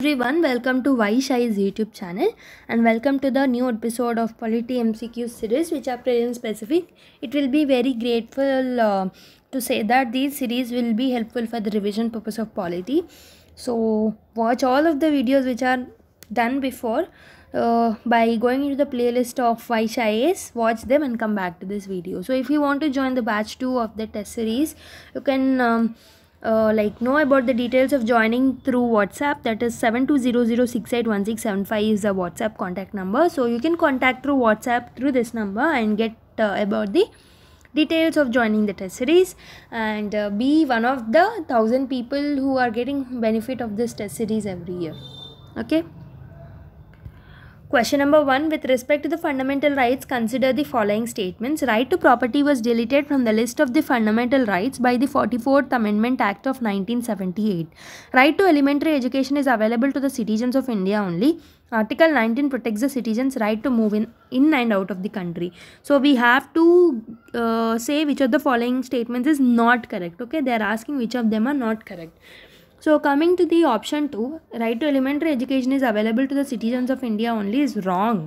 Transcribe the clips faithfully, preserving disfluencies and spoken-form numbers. Everyone, welcome to Vaishai's YouTube channel and welcome to the new episode of Polity M C Q series, which are present specific. It will be very grateful uh, to say that these series will be helpful for the revision purpose of polity. So watch all of the videos which are done before uh, by going into the playlist of Vaishai's, watch them and come back to this video. So if you want to join the batch two of the test series, you can um, Uh, like know about the details of joining through WhatsApp. That is seven two zero zero six eight one six seven five is the WhatsApp contact number, so you can contact through WhatsApp through this number and get uh, about the details of joining the test series and uh, be one of the thousand people who are getting benefit of this test series every year. Okay. Question number one. With respect to the fundamental rights, consider the following statements. Right to property was deleted from the list of the fundamental rights by the forty-fourth Amendment Act of nineteen seventy-eight. Right to elementary education is available to the citizens of India only. Article nineteen protects the citizens' right to move in, in and out of the country. So we have to uh, say which of the following statements is not correct. Okay, they are asking which of them are not correct. So coming to the option two, right to elementary education is available to the citizens of India only is wrong,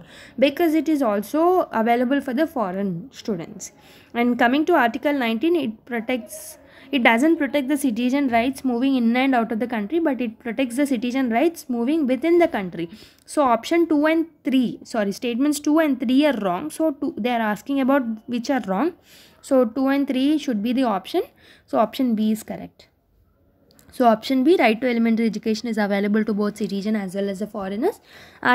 because it is also available for the foreign students. And coming to Article nineteen, it protects, it doesn't protect the citizen rights moving in and out of the country, but it protects the citizen rights moving within the country. So option two and three, sorry, statements two and three are wrong. So two, they are asking about which are wrong. So two and three should be the option. So option B is correct. So option B, right to elementary education is available to both citizens as well as the foreigners.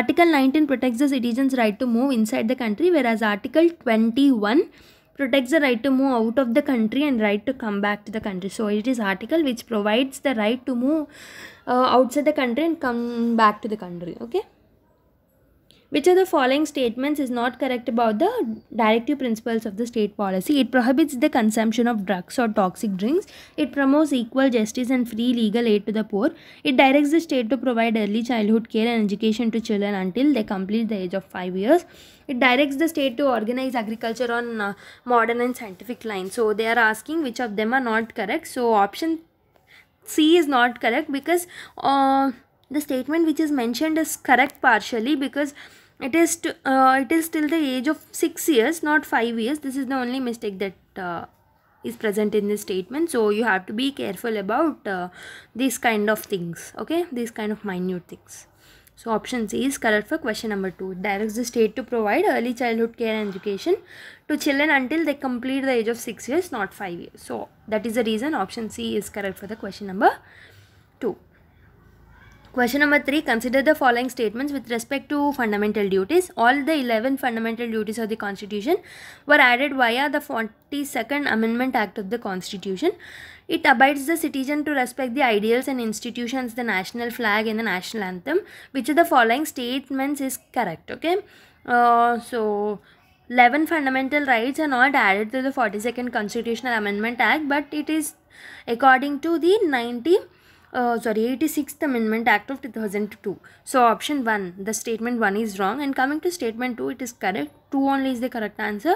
Article nineteen protects the citizens' right to move inside the country, whereas Article twenty-one protects the right to move out of the country and right to come back to the country. So it is article which provides the right to move uh, outside the country and come back to the country. Okay. Which of the following statements is not correct about the directive principles of the state policy? It prohibits the consumption of drugs or toxic drinks. It promotes equal justice and free legal aid to the poor. It directs the state to provide early childhood care and education to children until they complete the age of five years. It directs the state to organize agriculture on uh, modern and scientific lines. So they are asking which of them are not correct. So option C is not correct, because uh, the statement which is mentioned is correct partially, because It is, to, uh, it is till the age of six years, not five years. This is the only mistake that uh, is present in this statement. So you have to be careful about uh, these kind of things, okay, these kind of minute things. So option C is correct for question number two. It directs the state to provide early childhood care and education to children until they complete the age of six years, not five years. So that is the reason option C is correct for the question number two. Question number three, consider the following statements with respect to fundamental duties. All the eleven fundamental duties of the Constitution were added via the forty-second Amendment Act of the Constitution. It obliges the citizen to respect the ideals and institutions, the national flag and the national anthem. Which of the following statements is correct? Okay, uh, so eleven fundamental rights are not added to the forty-second Constitutional Amendment Act, but it is according to the ninety Uh, sorry, eighty-sixth Amendment Act of two thousand two. So option one, the statement one is wrong. And coming to statement two, it is correct. two only is the correct answer.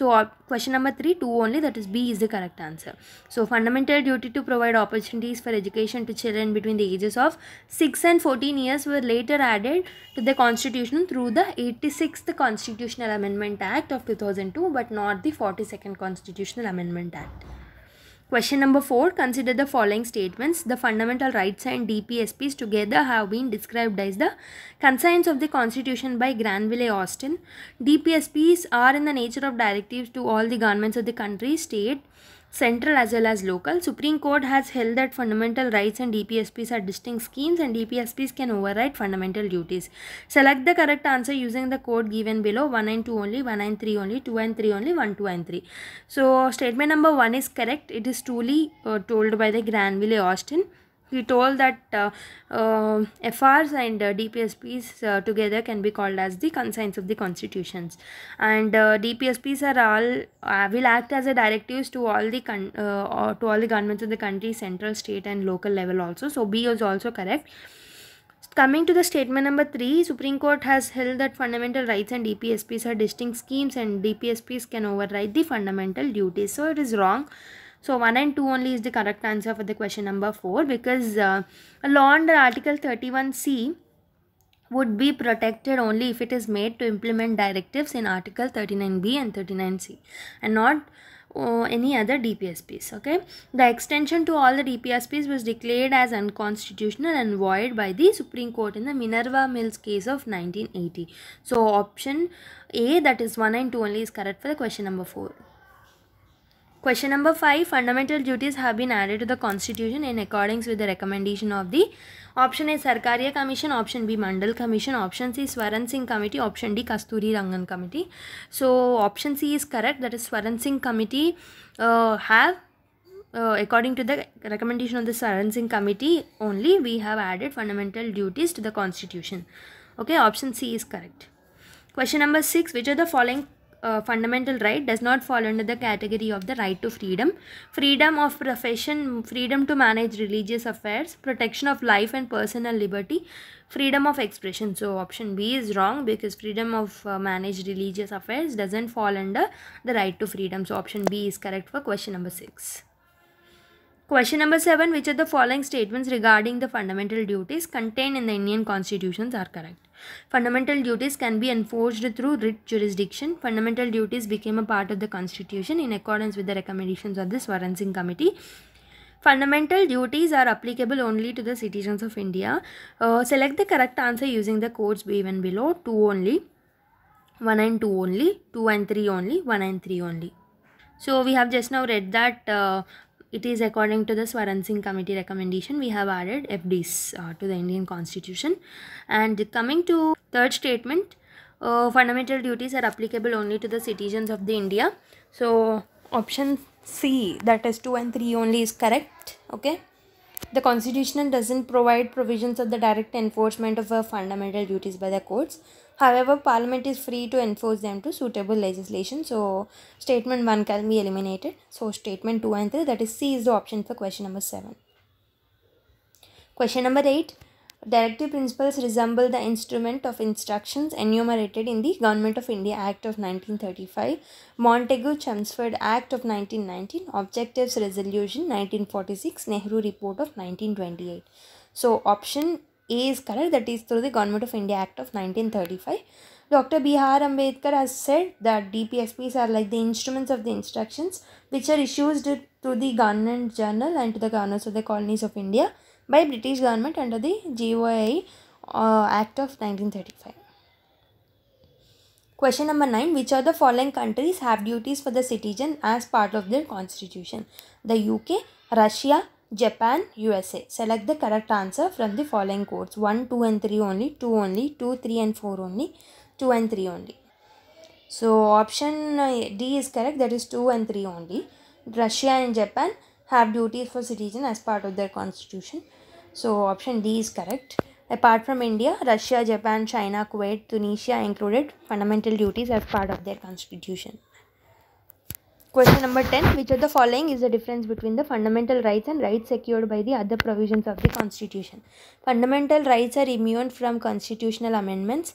So uh, question number three, two only, that is B is the correct answer. So fundamental duty to provide opportunities for education to children between the ages of six and fourteen years were later added to the Constitution through the eighty-sixth Constitutional Amendment Act of two thousand two, but not the forty-second Constitutional Amendment Act. Question number four, consider the following statements. The fundamental rights and D P S Ps together have been described as the conscience of the Constitution by Granville Austin. D P S Ps are in the nature of directives to all the governments of the country, state, central as well as local. Supreme Court has held that fundamental rights and D P S Ps are distinct schemes and D P S Ps can override fundamental duties. Select the correct answer using the code given below. One and two only, one and three only, two and three only, one, two and three. So statement number one is correct. It is truly uh, told by the Granville Austin. He told that uh, uh, F Rs and uh, D P S Ps uh, together can be called as the conscience of the constitutions, and uh, D P S Ps are all uh, will act as a directives to all the con uh, or to all the governments of the country, central, state, and local level also. So B is also correct. Coming to the statement number three, Supreme Court has held that fundamental rights and D P S Ps are distinct schemes and D P S Ps can override the fundamental duties. So it is wrong. So one and two only is the correct answer for the question number four, because uh, a law under Article thirty-one C would be protected only if it is made to implement directives in Article thirty-nine B and thirty-nine C and not uh, any other D P S Ps. Okay, the extension to all the D P S Ps was declared as unconstitutional and void by the Supreme Court in the Minerva Mills case of nineteen eighty. So option A, that is one and two only, is correct for the question number four. Question number five, fundamental duties have been added to the Constitution in accordance with the recommendation of the option A, Sarkaria Commission, option B, Mandal Commission, option C, Swaran Singh Committee, option D, Kasturi Rangan Committee. So option C is correct, that is Swaran Singh Committee uh, have, uh, according to the recommendation of the Swaran Singh Committee only, we have added fundamental duties to the Constitution. Okay, option C is correct. Question number six, which are the following Uh, fundamental right does not fall under the category of the right to freedom? Freedom of profession, freedom to manage religious affairs, protection of life and personal liberty, freedom of expression. So option B is wrong, because freedom of uh, manage religious affairs doesn't fall under the right to freedom. So option B is correct for question number six. Question number seven, which of the following statements regarding the fundamental duties contained in the Indian constitutions are correct? Fundamental duties can be enforced through writ jurisdiction. Fundamental duties became a part of the Constitution in accordance with the recommendations of the Swaran Singh Committee. Fundamental duties are applicable only to the citizens of India. Uh, select the correct answer using the codes given below. Two only, one and two only, two and three only, one and three only. So we have just now read that uh, it is according to the Swaran Singh Committee recommendation, we have added F Ds uh, to the Indian Constitution. And coming to third statement, uh, fundamental duties are applicable only to the citizens of the India. So option C, that is two and three only, is correct. Okay. The Constitution doesn't provide provisions of the direct enforcement of uh, fundamental duties by the courts. However, Parliament is free to enforce them to suitable legislation. So statement one can be eliminated. So statement two and three, that is C, is the option for question number seven. Question number eight. Directive principles resemble the instrument of instructions enumerated in the Government of India Act of nineteen thirty-five, Montagu-Chelmsford Act of nineteen nineteen, Objectives Resolution nineteen forty-six, Nehru Report of nineteen twenty-eight. So option A is correct, that is through the Government of India Act of nineteen thirty-five. Doctor Bihar Ambedkar has said that D P S Ps are like the instruments of the instructions which are issued to the Governor General and to the governors of the colonies of India by British government under the G O I uh, Act of nineteen thirty-five. Question number nine. Which of the following countries have duties for the citizen as part of their constitution? The U K, Russia, Japan, U S A. Select the correct answer from the following codes. one, two and three only, two only, two, three and four only, two and three only. So option D is correct, that is two and three only. Russia and Japan have duties for citizens as part of their constitution. So option D is correct. Apart from India, Russia, Japan, China, Kuwait, Tunisia included fundamental duties as part of their constitution. Question number ten. Which of the following is the difference between the fundamental rights and rights secured by the other provisions of the Constitution? Fundamental rights are immune from constitutional amendments.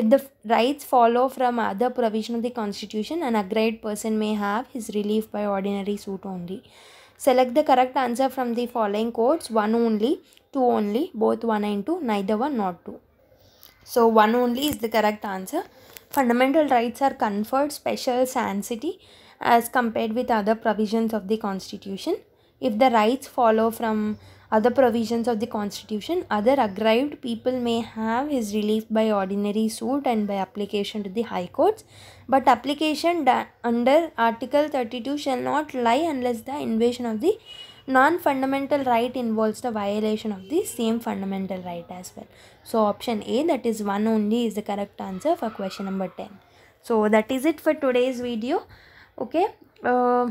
If the rights follow from other provision of the Constitution, an aggrieved person may have his relief by ordinary suit only. Select the correct answer from the following codes. one only, two only, both one and two, neither one, not two. So one only is the correct answer. Fundamental rights are conferred special sanctity as compared with other provisions of the Constitution. If the rights follow from other provisions of the Constitution, other aggrieved people may have his relief by ordinary suit and by application to the High Courts. But application under Article thirty-two shall not lie unless the invasion of the non-fundamental right involves the violation of the same fundamental right as well. So option A, that is one only, is the correct answer for question number ten. So that is it for today's video. Okay, uh,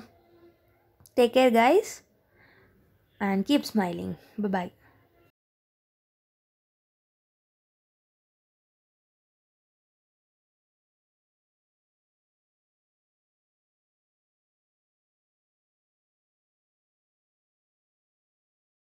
take care guys and keep smiling. Bye-bye.